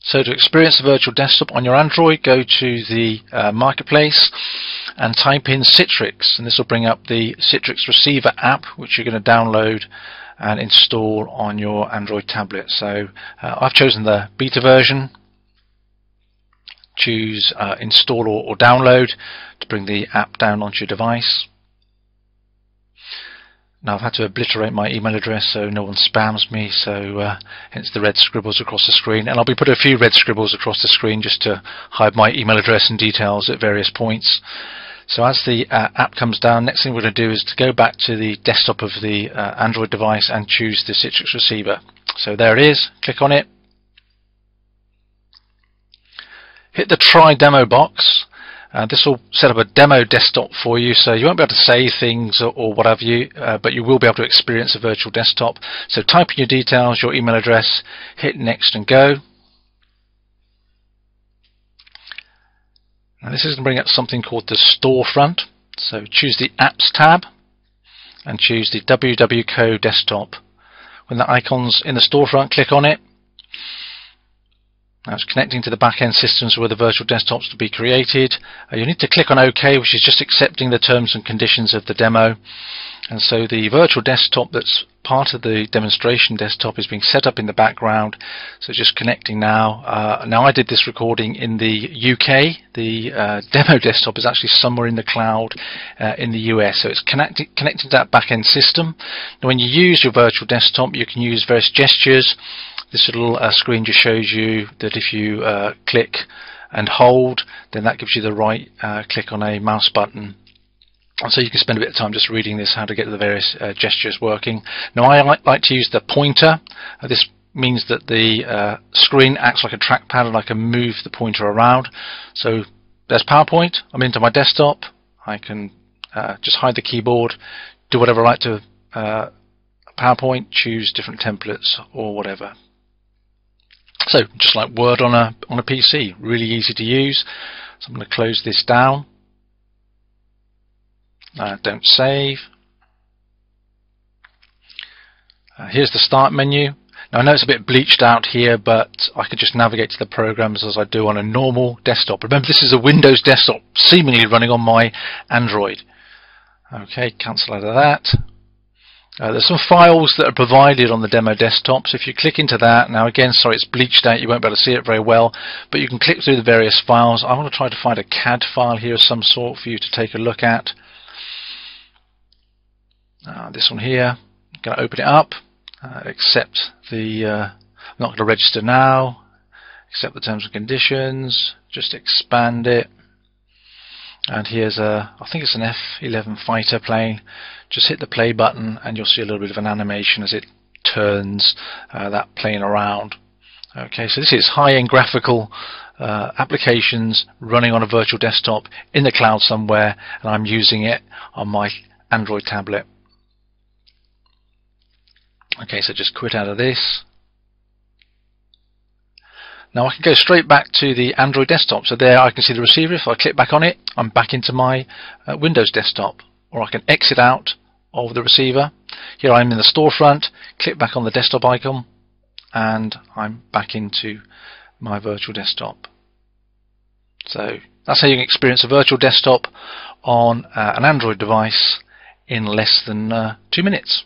So to experience the virtual desktop on your Android, go to the marketplace and type in Citrix, and this will bring up the Citrix Receiver app, which you're going to download and install on your Android tablet. So I've chosen the beta version. Choose install or download to bring the app down onto your device. Now I've had to obliterate my email address so no one spams me, so hence the red scribbles across the screen, and I'll be putting a few red scribbles across the screen just to hide my email address and details at various points. So as the app comes down, next thing we're going to do is to go back to the desktop of the Android device and choose the Citrix Receiver. So there it is, click on it, hit the try demo box. This will set up a demo desktop for you, so you won't be able to say things or what have you, but you will be able to experience a virtual desktop. So type in your details, your email address, hit next and go. Now this is going to bring up something called the storefront, so choose the apps tab and choose the WWCO desktop. When the icon's in the storefront, click on it. Now it's connecting to the back-end systems where the virtual desktops to be created. You need to click on OK, which is just accepting the terms and conditions of the demo. And so the virtual desktop that's part of the demonstration desktop is being set up in the background. So just connecting now. Now I did this recording in the UK. The demo desktop is actually somewhere in the cloud in the US. So it's connected to that back-end system. Now when you use your virtual desktop, you can use various gestures. This little screen just shows you that if you click and hold, then that gives you the right click on a mouse button. And so you can spend a bit of time just reading this, how to get the various gestures working. Now I like to use the pointer. This means that the screen acts like a trackpad and I can move the pointer around. So there's PowerPoint, I'm into my desktop, I can just hide the keyboard, do whatever I like to PowerPoint, choose different templates or whatever. So just like Word on a PC, really easy to use. So I'm going to close this down. Don't save. Here's the start menu. Now I know it's a bit bleached out here, but I could just navigate to the programs as I do on a normal desktop. Remember, this is a Windows desktop seemingly running on my Android. Okay, cancel out of that. There's some files that are provided on the demo desktop, so if you click into that, now again, sorry, it's bleached out, you won't be able to see it very well, but you can click through the various files. I want to try to find a CAD file here of some sort for you to take a look at. This one here, I'm going to open it up, accept the, I'm not going to register now, accept the terms and conditions, just expand it. And here's a, I think it's an F11 fighter plane. Just hit the play button and you'll see a little bit of an animation as it turns that plane around. Okay, so this is high-end graphical applications running on a virtual desktop in the cloud somewhere, and I'm using it on my Android tablet. Okay, so just quit out of this. Now I can go straight back to the Android desktop, so there I can see the receiver. If I click back on it, I'm back into my Windows desktop, or I can exit out of the receiver. Here I'm in the storefront, click back on the desktop icon, and I'm back into my virtual desktop. So that's how you can experience a virtual desktop on an Android device in less than 2 minutes.